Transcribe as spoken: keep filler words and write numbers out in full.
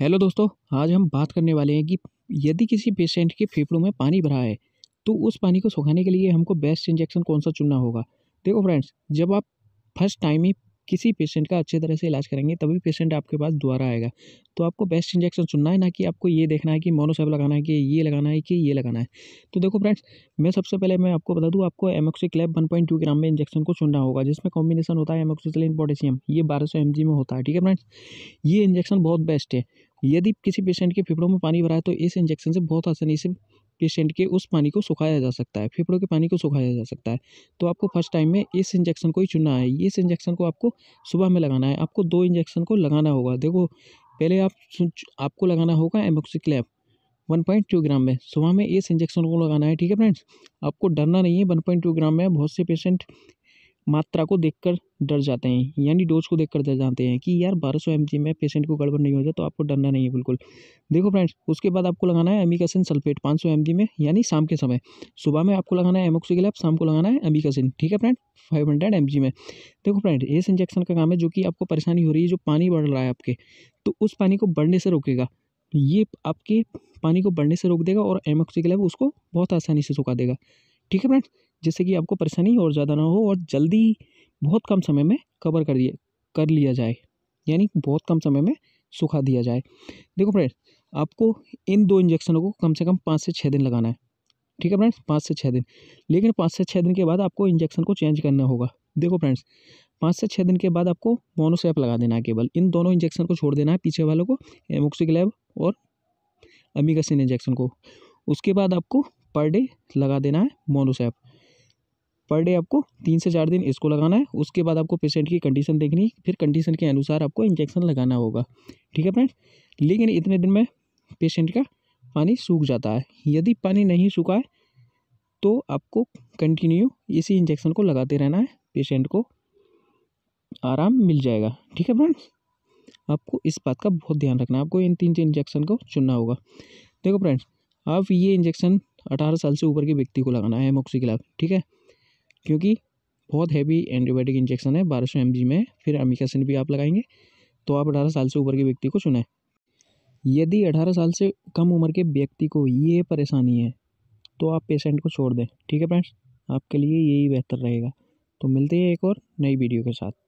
Hello दोस्तों, आज हम बात करने वाले हैं कि यदि किसी पेशेंट के फेफड़ों में पानी भरा है तो उस पानी को सुखाने के लिए हमको बेस्ट इंजेक्शन कौन सा चुनना होगा। देखो फ्रेंड्स, जब आप फर्स्ट टाइम ही किसी पेशेंट का अच्छे तरह से इलाज करेंगे तभी पेशेंट आपके पास दोबारा आएगा, तो आपको बेस्ट इंजेक्शन चुनना है, ना कि आपको ये देखना है कि मोनोसेप लगाना है कि ये लगाना है कि ये लगाना है। तो देखो फ्रेंड्स, मैं सबसे पहले मैं आपको बता दूं, आपको Amoxiclav one point two gram में इंजेक्शन को चुनना होगा, जिसमें कॉम्बिनेशन होता है एमोक्सिसिलिन पोटेशियम। ये बारह सौ एम जी में होता है। ठीक है फ्रेंड्स, ये इंजेक्शन बहुत बेस्ट है। यदि किसी पेशेंट के फेफड़ों में पानी भरा है तो इस इंजेक्शन से बहुत आसानी से पेशेंट के उस पानी को सुखाया जा सकता है, फेफड़ों के पानी को सुखाया जा सकता है। तो आपको फर्स्ट टाइम में इस इंजेक्शन को ही चुनना है। इस इंजेक्शन को आपको सुबह में लगाना है, आपको दो इंजेक्शन को लगाना होगा। देखो, पहले आप आपको लगाना होगा Amoxiclav one point two gram में, सुबह में इस इंजेक्शन को लगाना है। ठीक है फ्रेंड्स, आपको डरना नहीं है। वन पॉइंट टू ग्राम में बहुत से पेशेंट मात्रा को देखकर डर जाते हैं, यानी डोज को देखकर डर जाते हैं कि यार बारह सौ एम जी में पेशेंट को गड़बड़ नहीं हो जाए, तो आपको डरना नहीं है बिल्कुल। देखो फ्रेंड्स, उसके बाद आपको लगाना है अमीकासिन सल्फेट पाँच सौ एम जी में, यानी शाम के समय। सुबह में आपको लगाना है एमोक्सिक्लेव, शाम को लगाना है अमीकासिन। ठीक है friend, five hundred M G में। देखो फ्रेंड, इस इंजेक्शन का काम है, जो कि आपको परेशानी हो रही है, जो पानी बढ़ रहा है आपके, तो उस पानी को बढ़ने से रोकेगा। ये आपके पानी को बढ़ने से रोक देगा और एमोक्सिक्लेव उसको बहुत आसानी से सुखा देगा। ठीक है फ्रेंड्स, जिससे कि आपको परेशानी और ज़्यादा ना हो और जल्दी बहुत कम समय में कवर कर दिया कर लिया जाए, यानी बहुत कम समय में सुखा दिया जाए। देखो फ्रेंड्स, आपको इन दो इंजेक्शनों को कम से कम पाँच से छः दिन लगाना है। ठीक है फ्रेंड्स, पाँच से छः दिन, लेकिन पाँच से छः दिन के बाद आपको इंजेक्शन को चेंज करना होगा। देखो फ्रेंड्स, पाँच से छः दिन के बाद आपको मोनोसेप लगा देना है, केवल इन दोनों इंजेक्शन को छोड़ देना है, पीछे वालों को, एमोक्सिक्लेव और अमीकासिन इंजेक्शन को। उसके बाद आपको पर डे लगा देना है मोनोसेप। पर डे आपको तीन से चार दिन इसको लगाना है। उसके बाद आपको पेशेंट की कंडीशन देखनी है, फिर कंडीशन के अनुसार आपको इंजेक्शन लगाना होगा। ठीक है फ्रेंड्स, लेकिन इतने दिन में पेशेंट का पानी सूख जाता है। यदि पानी नहीं सूखा है तो आपको कंटिन्यू इसी इंजेक्शन को लगाते रहना है, पेशेंट को आराम मिल जाएगा। ठीक है फ्रेंड्स, आपको इस बात का बहुत ध्यान रखना है, आपको इन तीन इंजेक्शन को चुनना होगा। देखो फ्रेंड्स, आप ये इंजेक्शन अठारह साल से ऊपर के व्यक्ति को लगाना है एमोक्सिक्लेव। ठीक है, क्योंकि बहुत हैवी एंटीबायोटिक इंजेक्शन है, बारह सौ एम जी में। फिर अमीकासिन भी आप लगाएंगे, तो आप अठारह साल से ऊपर के व्यक्ति को चुनें। यदि अठारह साल से कम उम्र के व्यक्ति को ये परेशानी है तो आप पेशेंट को छोड़ दें। ठीक है फ्रेंड्स, आपके लिए यही बेहतर रहेगा। तो मिलते हैं एक और नई वीडियो के साथ।